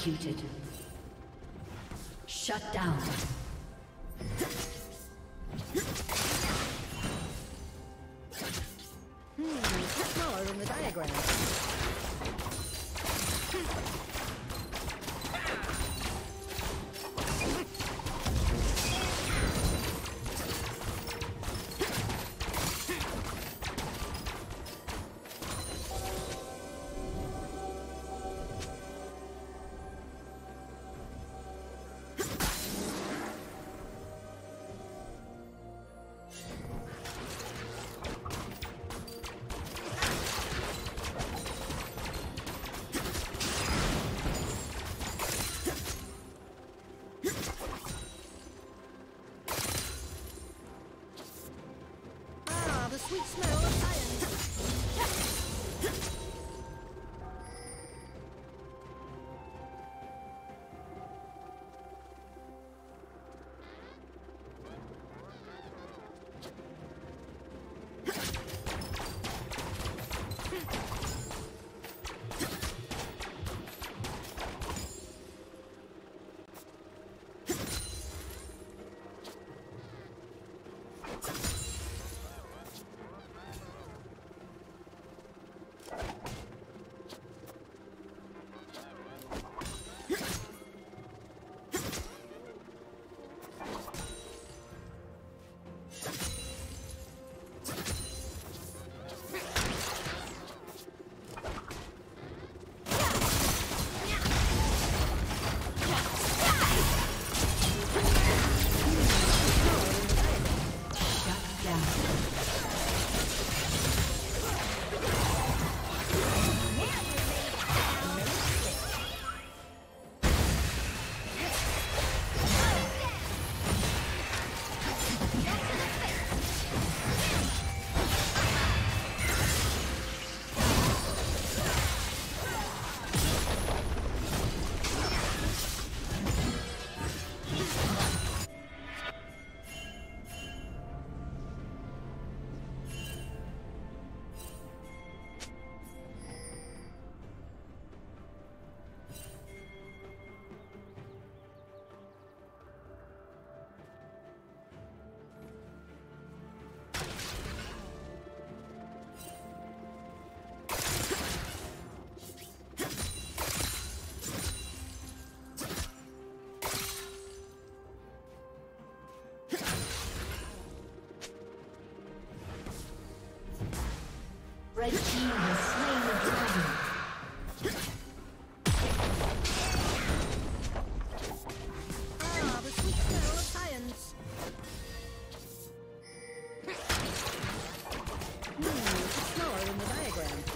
Executed. Shut down. Smaller than the diagram. Red team has slain the dragon. Ah, the sweet smell of science. It's smaller than the diagram.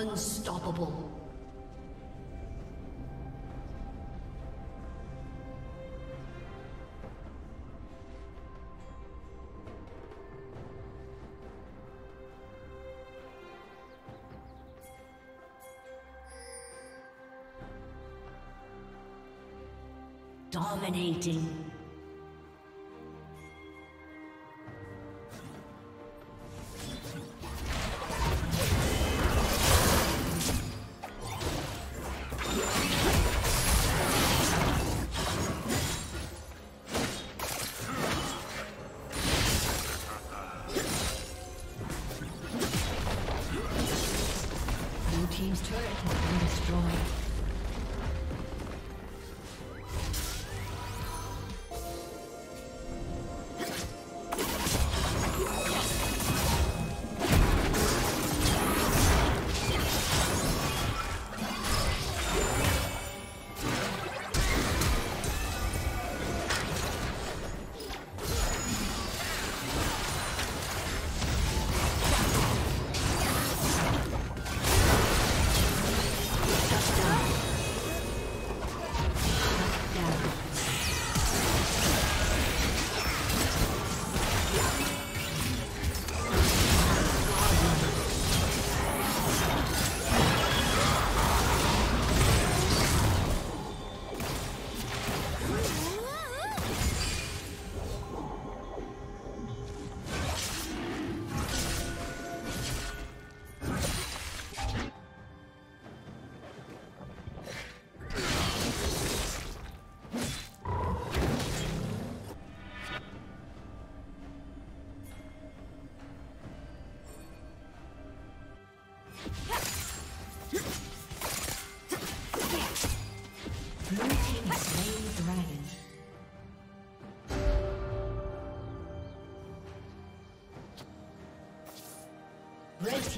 Unstoppable. Dominating. Red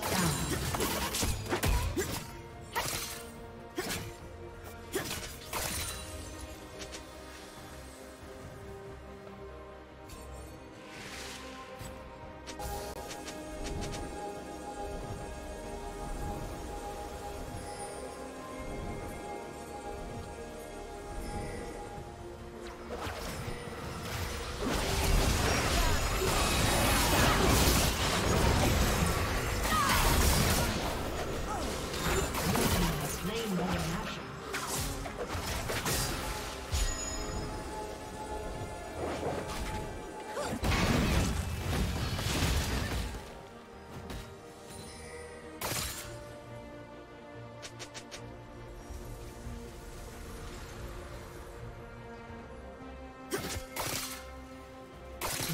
Shut down.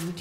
Blue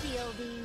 Shielding.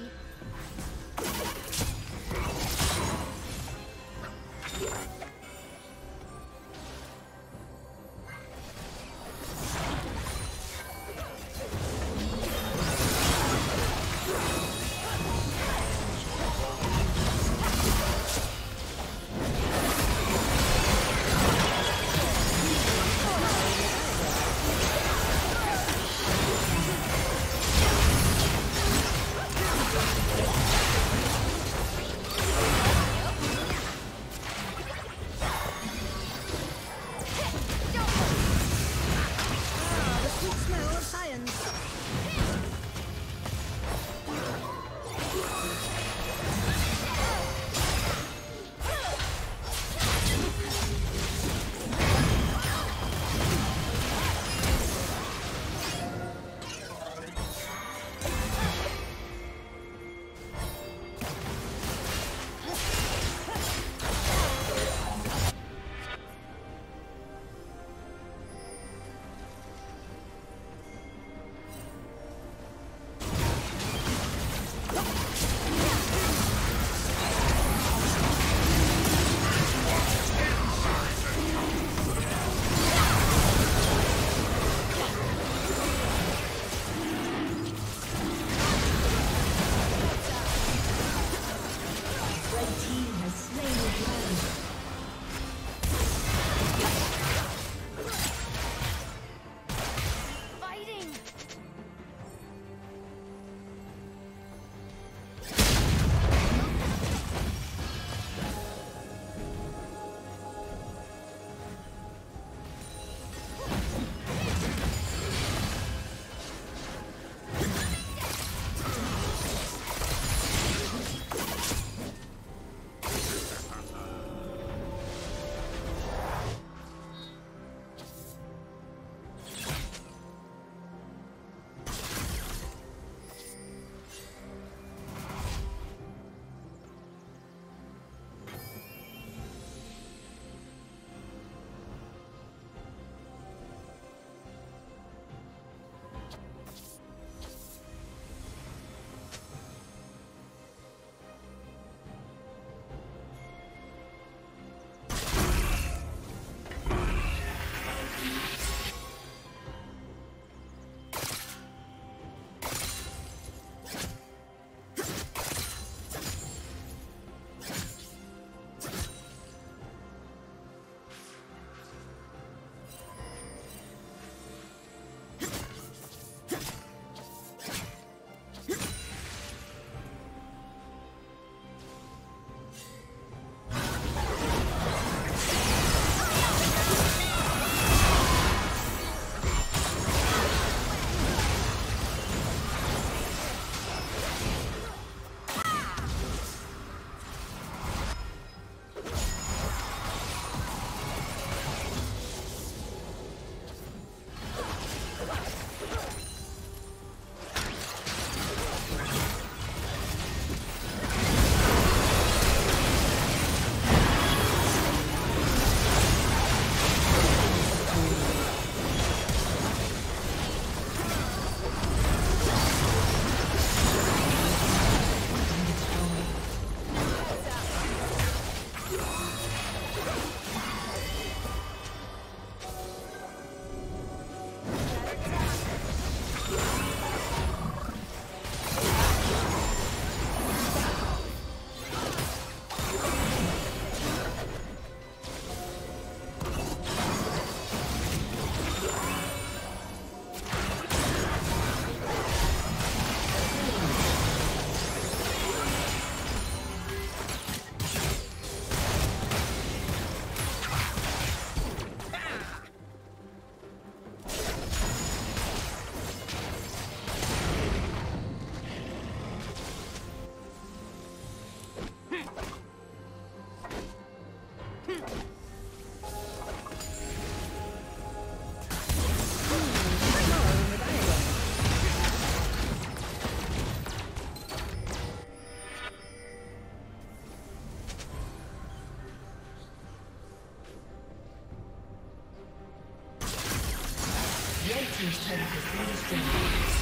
Team's turret has been destroyed.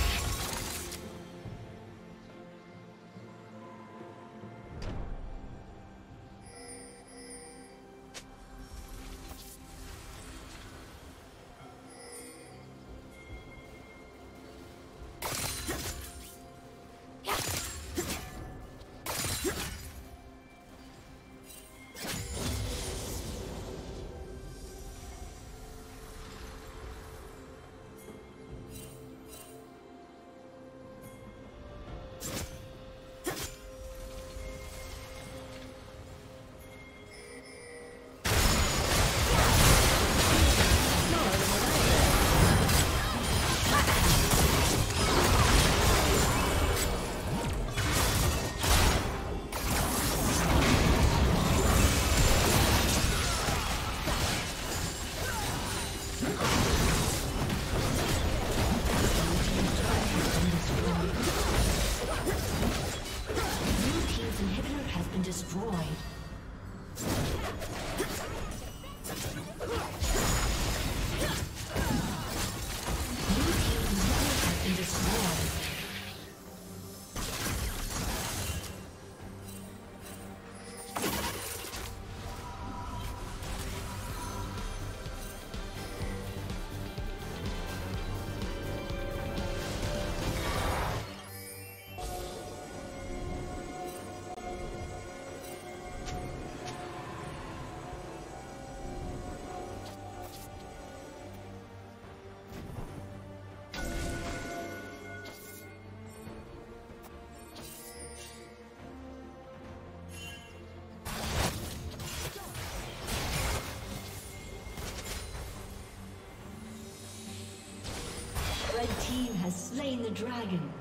The team has slain the dragon.